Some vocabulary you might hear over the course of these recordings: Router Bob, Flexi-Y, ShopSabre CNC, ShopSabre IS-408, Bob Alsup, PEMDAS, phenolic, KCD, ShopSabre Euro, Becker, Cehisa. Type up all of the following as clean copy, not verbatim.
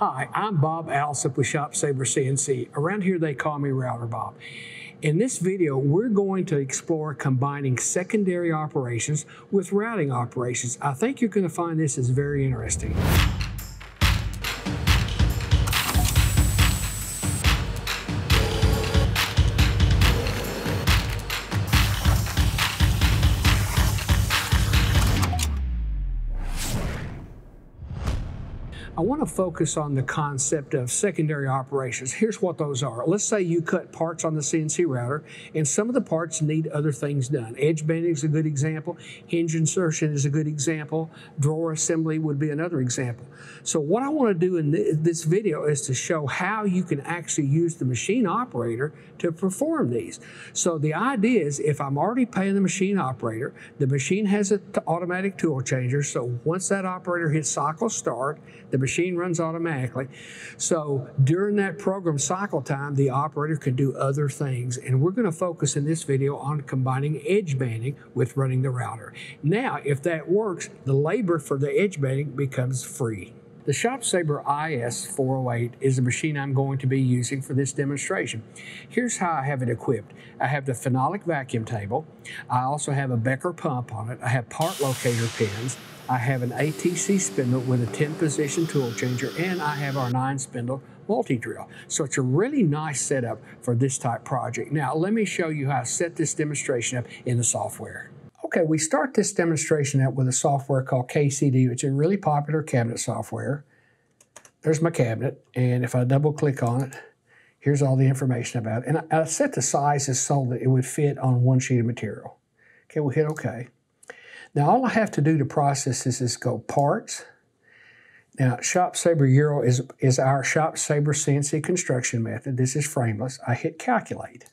Hi, I'm Bob Alsup with ShopSabre CNC. Around here they call me Router Bob. In this video, we're going to explore combining secondary operations with routing operations. I think you're going to find this is very interesting. I want to focus on the concept of secondary operations. Here's what those are. Let's say you cut parts on the CNC router, and some of the parts need other things done. Edge banding is a good example. Hinge insertion is a good example. Drawer assembly would be another example. So what I want to do in this video is to show how you can actually use the machine operator to perform these. So the idea is, if I'm already paying the machine operator, the machine has an automatic tool changer, so once that operator hits cycle start, the machine runs automatically. So during that program cycle time, the operator can do other things. And we're going to focus in this video on combining edge banding with running the router. Now, if that works, the labor for the edge banding becomes free. The ShopSabre IS-408 is the machine I'm going to be using for this demonstration. Here's how I have it equipped. I have the phenolic vacuum table. I also have a Becker pump on it. I have part locator pins. I have an ATC spindle with a 10-position tool changer, and I have our 9-spindle multi-drill. So it's a really nice setup for this type project. Now, let me show you how I set this demonstration up in the software. Okay, we start this demonstration out with a software called KCD, which is a really popular cabinet software. There's my cabinet, and if I double-click on it, here's all the information about it. And I set the sizes so that it would fit on one sheet of material. Okay, we'll hit OK. Now, all I have to do to process this is go Parts. Now, ShopSabre Euro is our ShopSabre CNC construction method. This is frameless. I hit Calculate.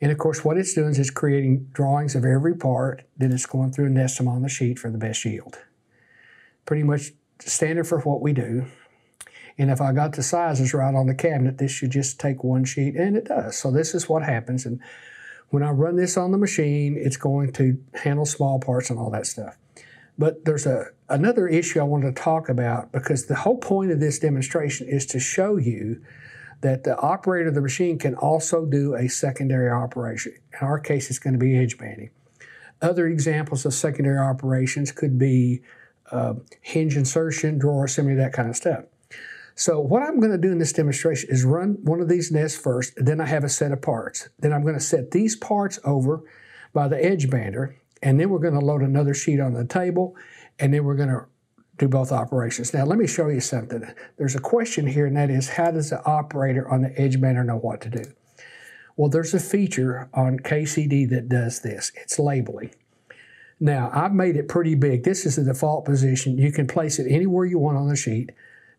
And of course, what it's doing is it's creating drawings of every part, then it's going through and nesting them on the sheet for the best yield. Pretty much standard for what we do. And if I got the sizes right on the cabinet, this should just take one sheet, and it does. So this is what happens. And when I run this on the machine, it's going to handle small parts and all that stuff. But there's another issue I want to talk about, because the whole point of this demonstration is to show you that the operator of the machine can also do a secondary operation. In our case, it's going to be edge banding. Other examples of secondary operations could be hinge insertion, drawer assembly, that kind of stuff. So what I'm going to do in this demonstration is run one of these nests first, then I have a set of parts. Then I'm going to set these parts over by the edge bander, and then we're going to load another sheet on the table, and then we're going to do both operations. Now, let me show you something. There's a question here, and that is, how does the operator on the edge bander know what to do? Well, there's a feature on KCD that does this. It's labeling. Now, I've made it pretty big. This is the default position. You can place it anywhere you want on the sheet.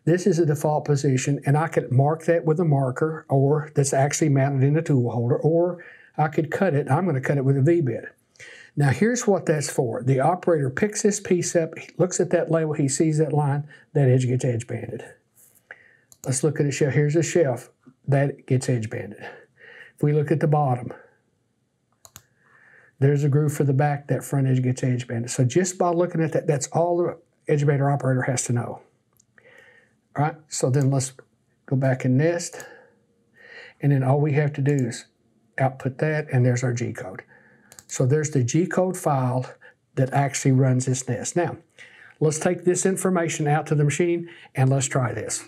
This is the default position, and I could mark that with a marker, or that's actually mounted in a tool holder, or I could cut it. I'm going to cut it with a V-bit. Now, here's what that's for. The operator picks this piece up, he looks at that label, he sees that line, that edge gets edge banded. Let's look at a shelf. Here's a shelf. That gets edge banded. If we look at the bottom, there's a groove for the back, that front edge gets edge banded. So just by looking at that, that's all the edge bander operator has to know. All right, so then let's go back and nest. And then all we have to do is output that, and there's our G code. So there's the G-code file that actually runs this nest. Now, let's take this information out to the machine, and let's try this.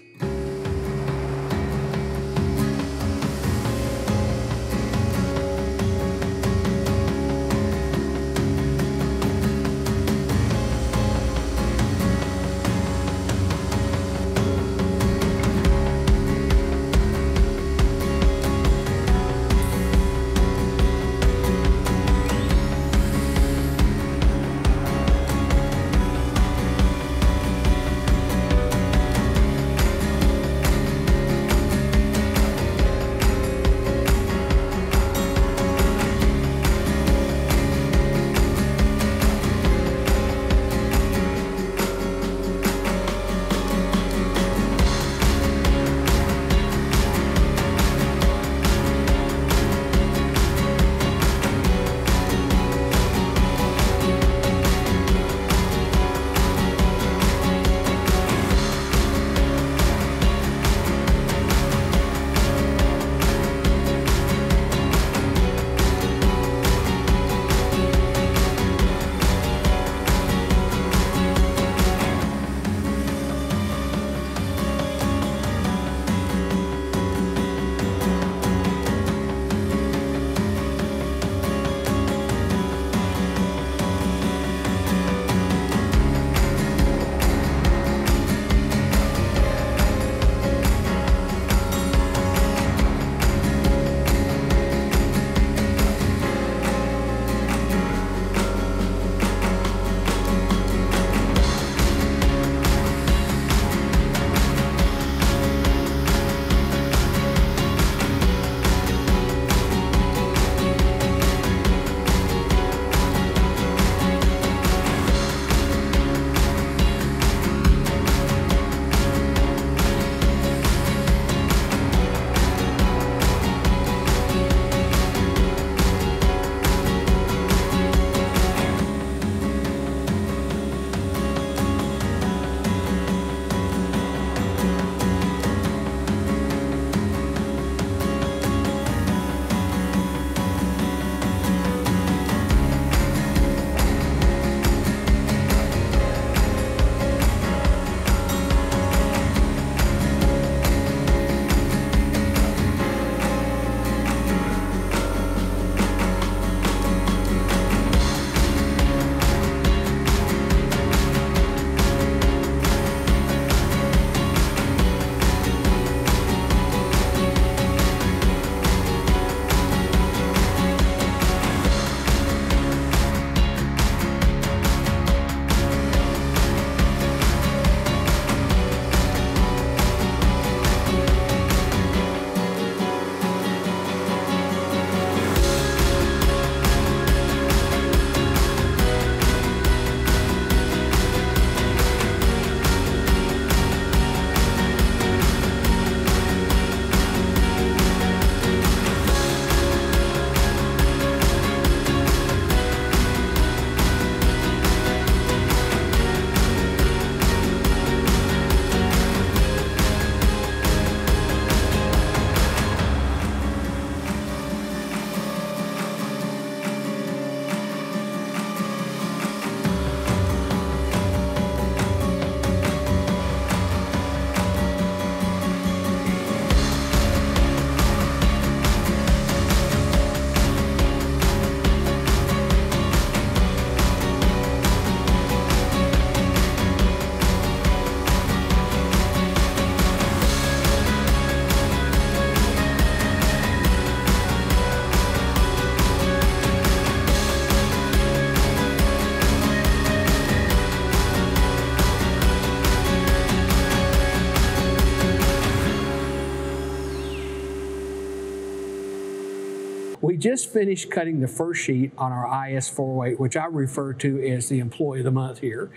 We just finished cutting the first sheet on our IS-408, which I refer to as the employee of the month here.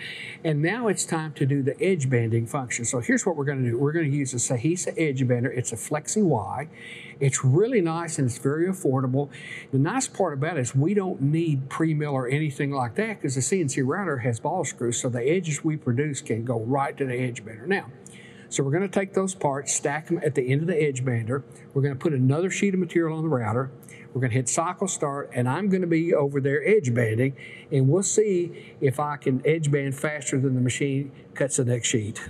And now it's time to do the edge banding function. So here's what we're going to do. We're going to use a Cehisa edge bender. It's a Flexi-Y. It's really nice and it's very affordable. The nice part about it is we don't need pre-mill or anything like that because the CNC router has ball screws, so the edges we produce can go right to the edge bender. Now, so we're going to take those parts, stack them at the end of the edge bander. We're going to put another sheet of material on the router. We're going to hit cycle start, and I'm going to be over there edge banding, and we'll see if I can edge band faster than the machine cuts the next sheet.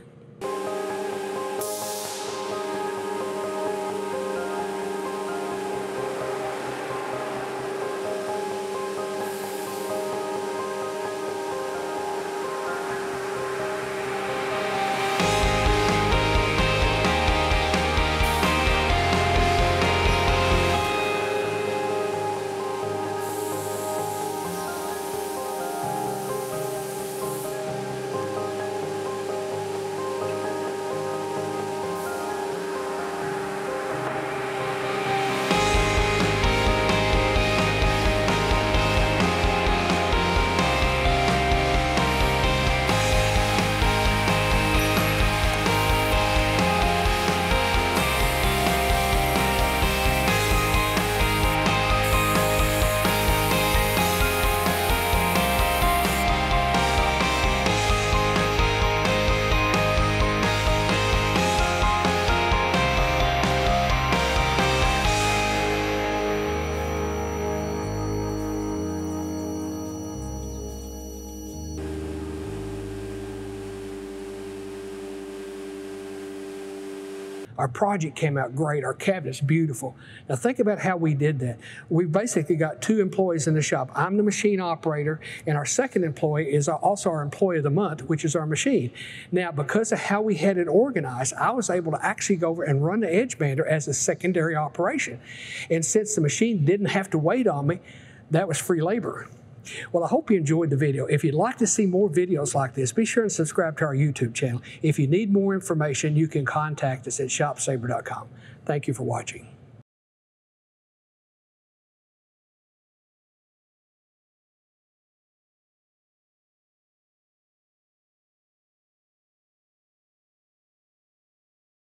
Our project came out great. Our cabinet's beautiful. Now think about how we did that. We basically got two employees in the shop. I'm the machine operator, and our second employee is also our employee of the month, which is our machine. Now, because of how we had it organized, I was able to actually go over and run the edge bander as a secondary operation. And since the machine didn't have to wait on me, that was free labor. Well, I hope you enjoyed the video. If you'd like to see more videos like this, be sure and subscribe to our YouTube channel. If you need more information, you can contact us at ShopSabre.com. Thank you for watching.